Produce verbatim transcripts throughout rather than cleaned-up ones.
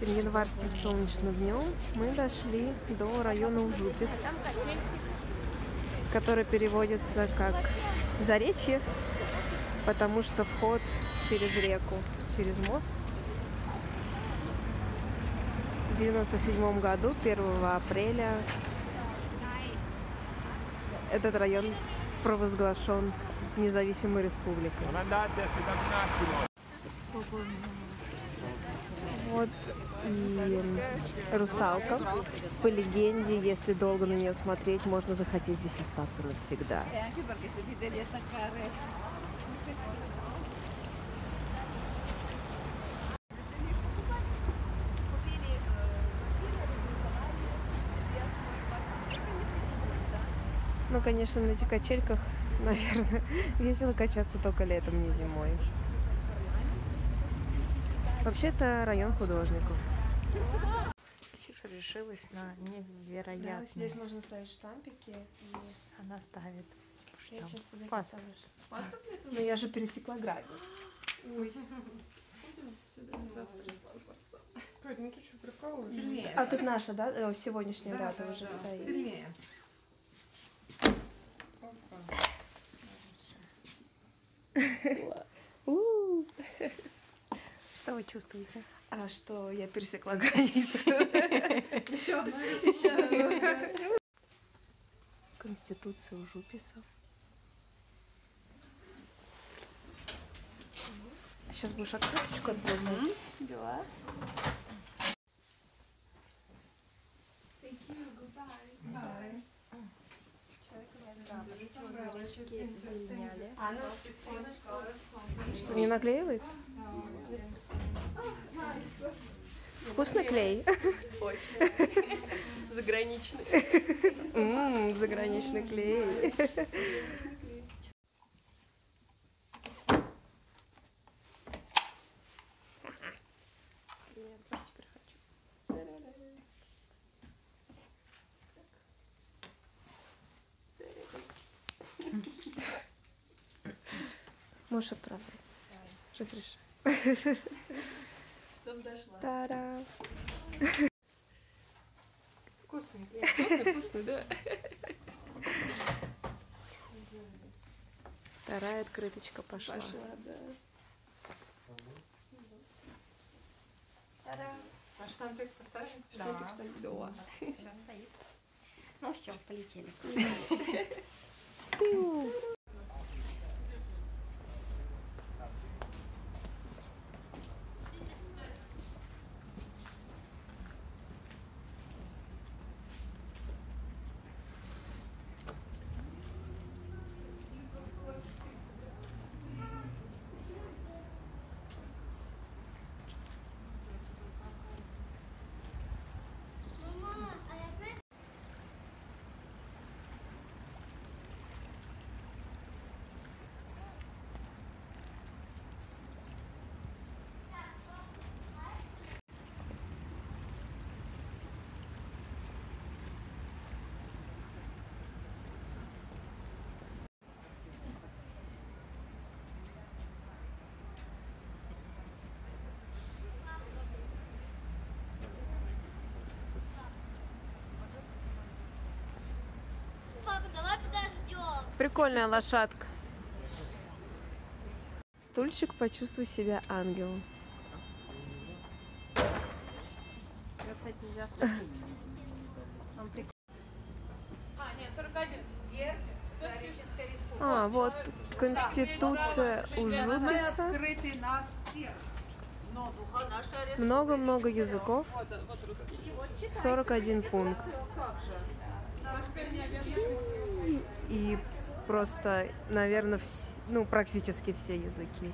Этим январским солнечным днем мы дошли до района Ужупис, который переводится как «Заречье», потому что вход через реку, через мост. В девяносто седьмом году, первого апреля, этот район провозглашен независимой республикой. Вот и русалка. По легенде, если долго на нее смотреть, можно захотеть здесь остаться навсегда. Ну, конечно, на этих качельках, наверное, весело качаться только летом, не зимой. Вообще-то район художников. Ксюша решилась на невероятное. Да, здесь можно ставить штампики. И... Она ставит штамп. Я сейчас себе поставлю. Паспорт нет? Но я же пересекла границу. Ой. Сходим сюда завтра с паспортом. Кать, ну ты что, прикалываешься? Сильнее. А тут наша, да? Сегодняшняя да, дата да, уже да. стоит. Сильнее. Что вы чувствуете? А что я пересекла границу. Еще одну, еще Конституция Ужуписа. Сейчас будешь открыточку отправлять. Да. Что, не наклеивается? Вкусный клей. Очень. Заграничный. Ммм, заграничный клей. Можешь отправить. Разреши. Чтоб дошла. Та-да. Вкусный, вкусный, вкусный, да. Вторая открыточка пошла. Пошла, да. Та-да. А штампик поставим? Да. Штампик, штампик, да. Сейчас стоит. Ну все, полетели. Прикольная лошадка. Стульчик, почувствуй себя ангелом. Я, кстати, нельзя слушать. А, нет, сорок один. А, вот Конституция Ужуписа. Много-много языков. сорок один пункт. И просто, наверное, вс... ну, практически все языки.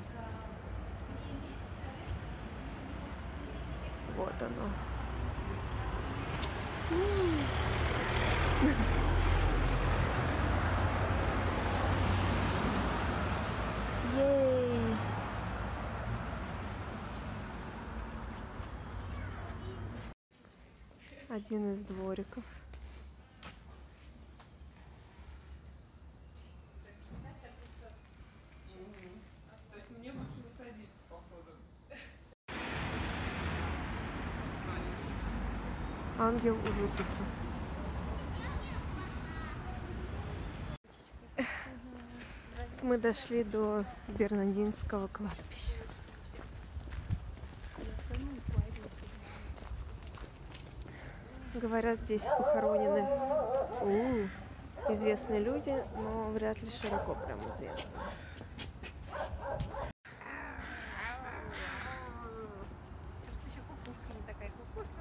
Вот оно. Ей! Один из двориков. Ангел Ужуписа. Мы дошли до Бернардинского кладбища. Говорят, здесь похоронены у, известные люди, но вряд ли широко прям известны. Просто еще кукушка не такая, кукушка.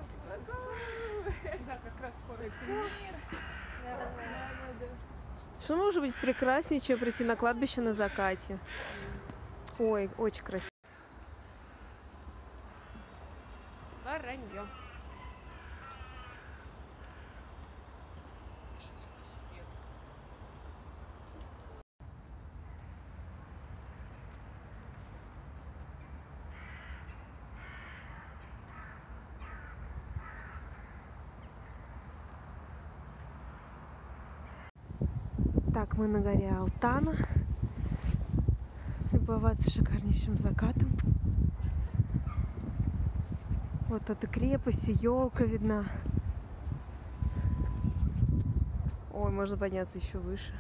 Да, как раз скоро премьер. Что может быть прекраснее, чем прийти на кладбище на закате? Ой, очень красиво. Воронье. Так, мы на горе Алтана. Любоваться шикарнейшим закатом. Вот эта крепость, елка видна. Ой, можно подняться еще выше.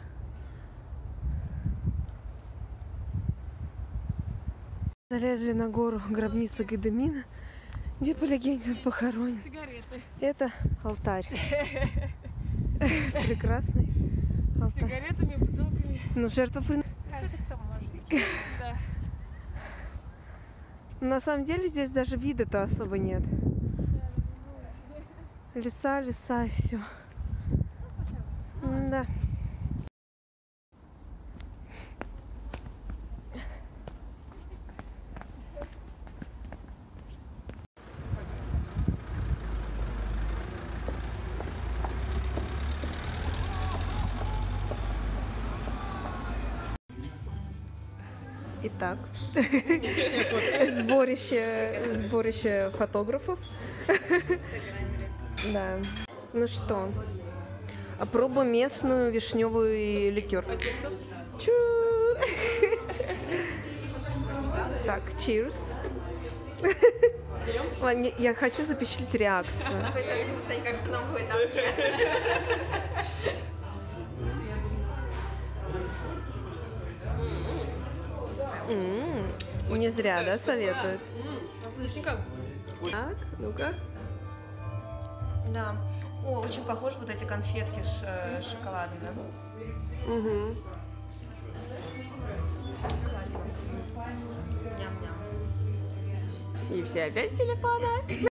Залезли на гору гробницы Гедимина, где, по легенде, он похоронен. Это алтарь. Прекрасный. С сигаретами, бутылками. Ну, жертвоприношение. Да. На самом деле здесь даже вида-то особо нет. Леса, леса и все. Да. Итак, сборище, сборище фотографов. Да. Ну что, опробуй местную вишневую ликер. Чу! Так, cheers. Я хочу запечатлеть реакцию. Не зря, да, советуют? Так, ну-ка. Да. О, очень похожи вот эти конфетки шоколадные. Угу. Классно. Ням-ням. И все опять телефона.